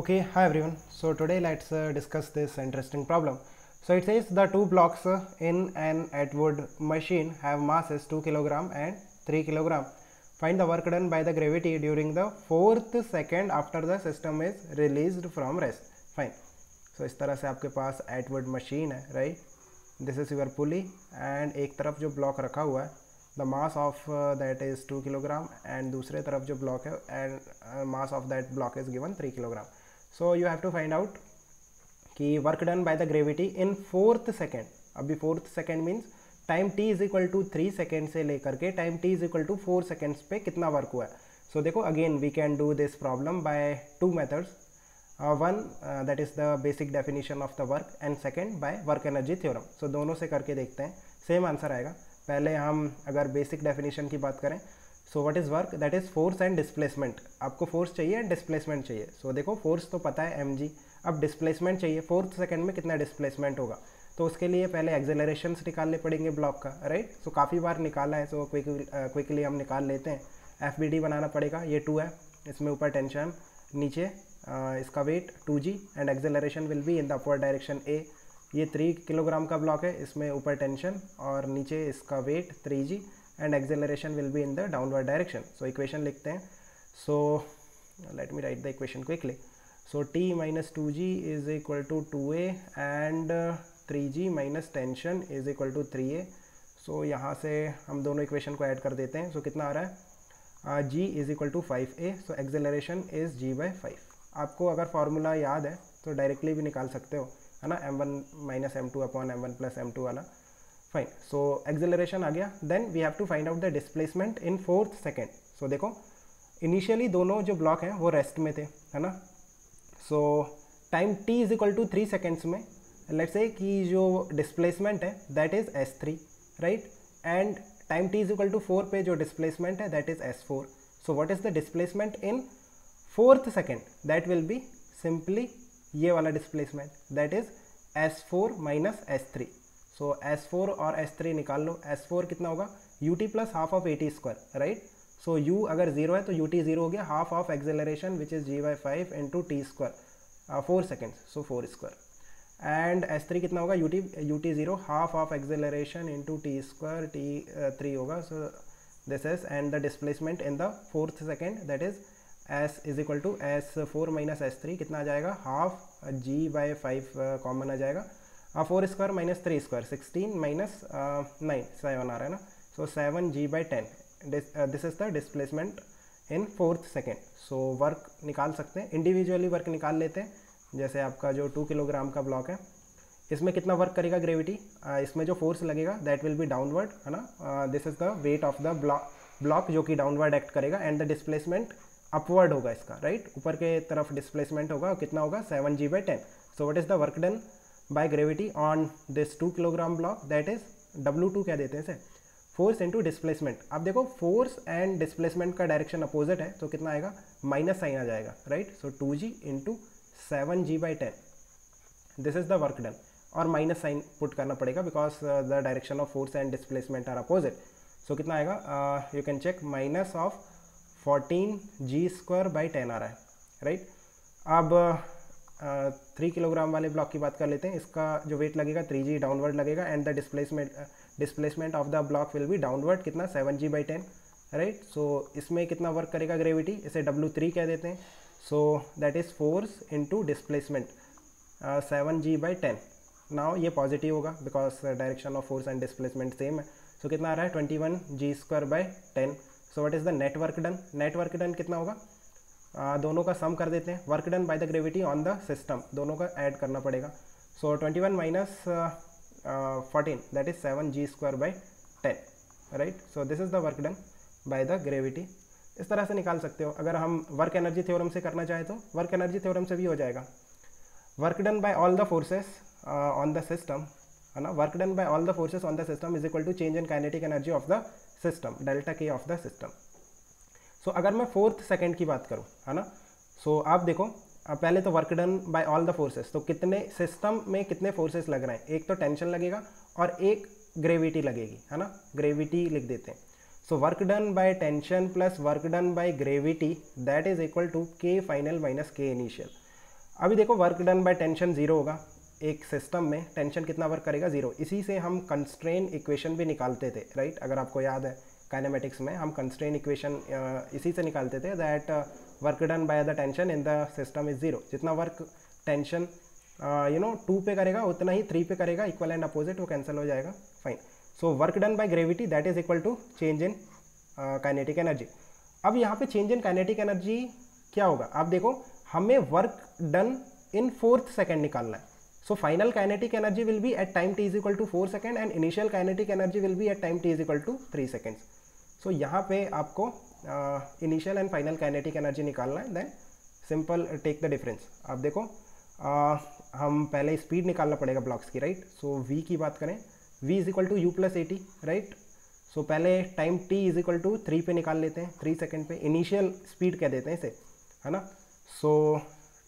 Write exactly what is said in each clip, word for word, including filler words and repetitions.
Okay, hi everyone. So today let's uh, discuss this interesting problem. So it says the two blocks uh, in an Atwood machine have masses two kilogram and three kilogram. Find the work done by the gravity during the fourth second after the system is released from rest. Fine. So इस तरह से आपके पास Atwood machine है, right? This is your pulley and एक तरफ जो block रखा हुआ है the mass of uh, that is two kilogram and दूसरे तरफ जो block है and uh, mass of that block is given three kilogram. So you have to find out कि work done by the gravity in fourth second. अभी fourth second means time t is equal to three second से लेकर के time t is equal to four seconds पे कितना work हुआ है. So देखो again we can do this problem by two methods. Uh, one uh, that is the basic definition of the work and second by work energy theorem. So दोनों से करके देखते हैं, same answer आएगा. पहले हम अगर basic definition की बात करें, so what is work? That is force and displacement. आपको force चाहिए and displacement चाहिए. So देखो force तो पता है mg, अब displacement चाहिए, fourth second में कितना displacement होगा, तो उसके लिए पहले accelerations निकालने पड़ेंगे block का, right? So काफ़ी बार निकाला है, so quickly, uh, quickly हम निकाल लेते हैं. F B D बनाना पड़ेगा, ये two है, इसमें ऊपर tension, नीचे uh, इसका weight two g and acceleration will be in the upward direction a. ये three किलोग्राम का ब्लॉक है, इसमें ऊपर टेंशन और नीचे इसका weight three g and acceleration will be in the downward direction. So equation लिखते हैं. So let me write the equation quickly. So t minus two g is equal to two a and three g minus tension is equal to three a. So यहाँ से हम दोनों equation को add कर देते हैं. सो so, कितना आ रहा है, g is equal to five a. So acceleration is g by five. आपको अगर फार्मूला याद है तो डायरेक्टली भी निकाल सकते हो, है ना, m one minus m two upon m one plus m two वाला. फाइन. सो एक्सेलरेशन आ गया. Then we have to find out the displacement in fourth second. So देखो इनिशियली दोनों जो ब्लॉक हैं वो रेस्ट में थे, है ना. So time t is equal to three seconds में लेट्स से कि जो डिस्प्लेसमेंट है that is s three, right, and time t is equal to four पे जो डिस्प्लेसमेंट है that is s four. So what is the displacement in fourth second? That will be simply ये वाला displacement, that is S four minus S three. So S four और S three निकाल लो. S four कितना होगा, ut plus half of at square, right. So u अगर zero है तो ut ज़ीरो हो गया, half of acceleration which is g by five into t square, four seconds, so four square. And S three कितना होगा, ut ut zero half of acceleration into t square, t three होगा. So this is and the displacement in the fourth second that is S is equal to S four minus s three. कितना आ जाएगा, half g by five common आ जाएगा, four square minus three square sixteen minus nine, seven आ रहा है ना. So seven g by ten. This is the displacement in fourth second. So work निकाल सकते हैं, इंडिविजुअली वर्क निकाल लेते हैं. जैसे आपका जो टू किलोग्राम का ब्लॉक है इसमें कितना वर्क करेगा ग्रेविटी, uh, इसमें जो फोर्स लगेगा दैट विल बी डाउनवर्ड, है ना. This is the weight of the block block जो कि डाउनवर्ड एक्ट करेगा एंड द डिस्प्लेसमेंट अपवर्ड होगा इसका, राइट, ऊपर के तरफ डिस्प्लेसमेंट होगा. कितना होगा, seven g by ten. So what is the work done by gravity on this two kilogram block, that is W two क्या देते हैं इसे, फोर्स इंटू डिस्प्लेसमेंट. अब देखो फोर्स एंड डिस्प्लेसमेंट का डायरेक्शन अपोजिट है, तो कितना आएगा, माइनस साइन आ जाएगा, right. So two g into seven g by ten, this is the work done. और माइनस साइन पुट करना पड़ेगा because the direction of force and displacement are opposite. So कितना आएगा, you can check, minus of fourteen g square by ten आ रहा है, right. अब three kilogram वाले ब्लॉक की बात कर लेते हैं. इसका जो वेट लगेगा थ्री जी डाउनवर्ड लगेगा and the displacement displacement of the block will be downward, कितना, seven g by ten, right. So इसमें कितना वर्क करेगा ग्रेविटी, इसे डब्ल्यू थ्री कह देते हैं. So that is force into displacement seven g by ten. Now ये positive होगा because direction of force and displacement same है. सो so, कितना आ रहा है, twenty one g square by ten. So what is the net work done, net work done कितना होगा, आ, दोनों का सम कर देते हैं. Work done by the gravity on the system, दोनों का ऐड करना पड़ेगा. सो twenty one minus fourteen that is seven g square by ten, right. So this is the work done by the gravity. इस तरह से निकाल सकते हो. अगर हम वर्क एनर्जी थ्योरम से करना चाहें तो वर्क एनर्जी थ्योरम से भी हो जाएगा. Work done by all the forces on the system, है ना, work done by all the forces on the system is equal to change in kinetic energy of the system, delta K of the system. So अगर मैं fourth second की बात करूँ, है ना, सो so, आप देखो पहले तो work done by all the forces, तो कितने सिस्टम में कितने फोर्सेस लग रहे हैं, एक तो टेंशन लगेगा और एक ग्रेविटी लगेगी, है ना, ग्रेविटी लिख देते हैं. So work done by tension plus work done by gravity that is equal to K final minus K initial. अभी देखो work done by tension zero होगा, एक सिस्टम में टेंशन कितना वर्क करेगा, जीरो। इसी से हम कंस्ट्रेन इक्वेशन भी निकालते थे, राइट? अगर आपको याद है काइनेमेटिक्स में हम कंस्ट्रेन इक्वेशन इसी से निकालते थे, that work done by the tension in the system is zero. जितना work tension you know two पे करेगा उतना ही थ्री पे करेगा, इक्वल एंड अपोजिट, वो कैंसिल हो जाएगा, fine. So work done by gravity that is equal to change in kinetic energy. अब यहाँ पे चेंज इन काइनेटिक एनर्जी क्या होगा, आप देखो हमें work done in fourth second निकालना है। So final kinetic energy will be at time t is equal to four second and initial kinetic energy will be at time t is equal to three seconds. सो यहाँ पे आपको initial and final kinetic energy निकालना है, then simple take the difference. आप देखो uh, हम पहले speed निकालना पड़ेगा ब्लॉक्स की, राइट? सो वी की बात करें, v is equal to u plus a t, right? So पहले time t is equal to three पे निकाल लेते हैं, थ्री सेकेंड पे, इनिशियल स्पीड कह देते हैं इसे, है ना? So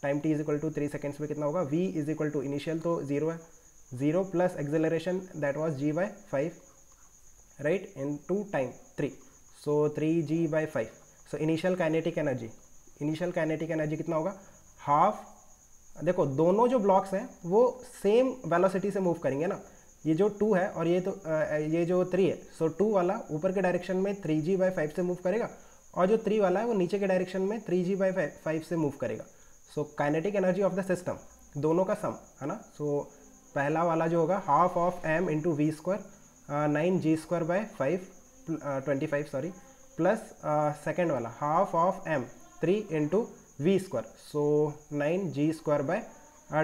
time t is equal to three seconds पे कितना होगा, v is equal to initial तो जीरो है, zero plus acceleration that was g by five, right, into time three, so three g by five. So initial kinetic energy, initial kinetic energy कितना होगा, half. देखो दोनों जो blocks हैं वो same velocity से मूव करेंगे ना, ये जो टू है और ये तो आ, ये जो थ्री है, सो so, टू वाला ऊपर के डायरेक्शन में थ्री जी बाई फाइव से मूव करेगा और जो थ्री वाला है वो नीचे के डायरेक्शन में थ्री जी बाई फाइव से मूव करेगा। So kinetic energy of the system दोनों का सम है ना। सो so, पहला वाला जो होगा half of m into v square nine g square by five twenty five sorry plus second वाला half of m three into v square so nine g square by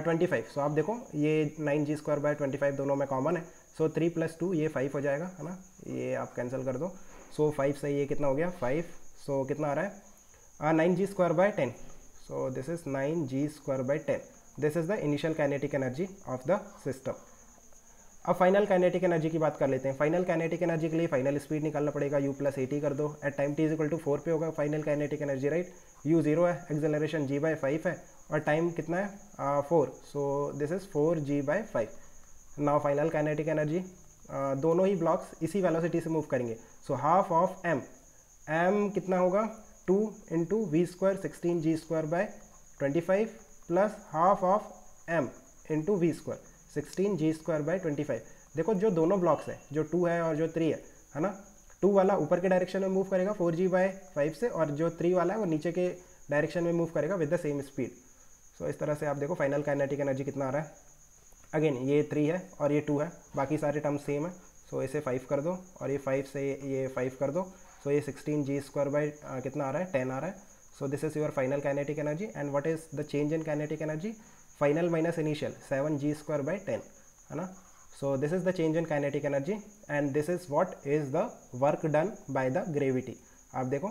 twenty five. So आप देखो ये nine g square by twenty five दोनों में common है, so three plus two ये five हो जाएगा, है ना? ये आप कैंसिल कर दो। सो so, फाइव से ये कितना हो गया फाइव। सो so, कितना आ रहा है nine g square by ten. So this is nine g square by ten. This is the initial kinetic energy of the system. अब फाइनल काइनेटिक एनर्जी की बात कर लेते हैं। फाइनल काइनेटिक एनर्जी के लिए फाइनल स्पीड निकालना पड़ेगा, u प्लस ए टी कर दो, at time t is equal to four पे होगा final kinetic energy, right? u zero है, एक्सेलरेशन g बाय फाइव है और टाइम कितना है four, so this is four g by five. Now final kinetic energy, दोनों ही ब्लॉक्स इसी वेलोसिटी से मूव करेंगे। So half of m, m कितना होगा two into v square sixteen g square by twenty five plus half of m into v square sixteen g square by twenty five. देखो जो दोनों blocks हैं, जो to है और जो थ्री है, है ना? टू वाला ऊपर के डायरेक्शन में मूव करेगा फोर जी बाई फाइव से और जो थ्री वाला है वो नीचे के डायरेक्शन में मूव करेगा with the same speed. So इस तरह से आप देखो फाइनल काइनेटिक एनर्जी कितना आ रहा है। अगेन ये थ्री है और ये टू है, बाकी सारे टर्म सेम है। सो so, इसे फाइव कर दो और ये फाइव से ये फाइव कर दो। सो so, ये सिक्सटीन जी स्क्वायर बाई कितना आ रहा है टेन आ रहा है। So this is your final kinetic energy and what is the change in kinetic energy, final minus initial, seven g square by ten, है ना? So this is the change in kinetic energy and this is what is the work done by the gravity. आप देखो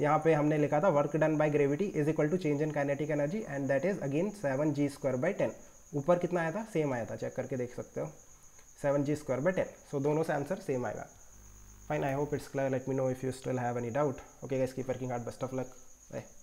यहाँ पे हमने लिखा था work done by gravity is equal to change in kinetic energy and that is again seven g square by ten. ऊपर कितना आया था, सेम आया था, चेक करके देख सकते हो, seven g square by ten. So दोनों से आंसर सेम आएगा। Fine, I hope it's clear. Let me know if you still have any doubt. Okay guys, keep working hard, best of luck, bye.